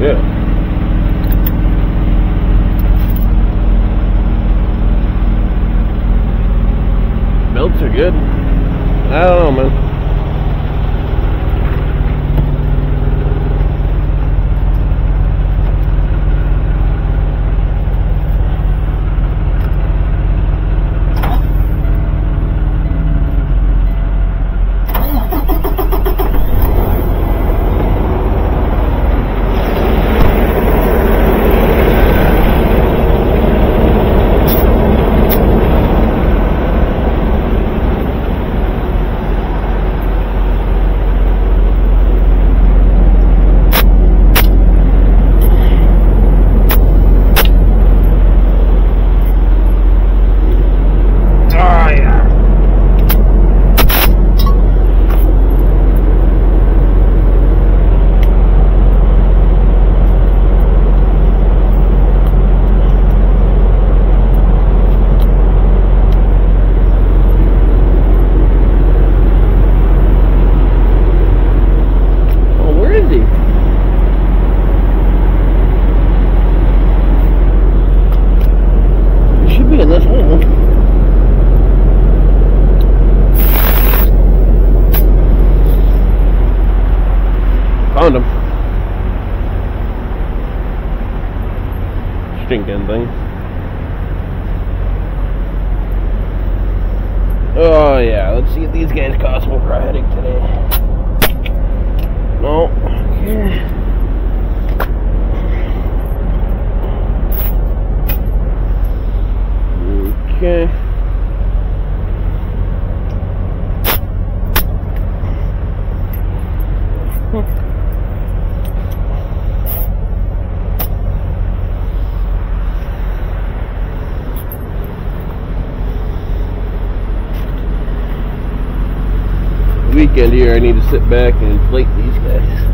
Yeah. Belts are good. I don't know, man. Found him. Stinking thing. Oh yeah, let's see if these guys cost me for a headache today. No. Okay. Okay. Weekend here, I need to sit back and inflate these guys.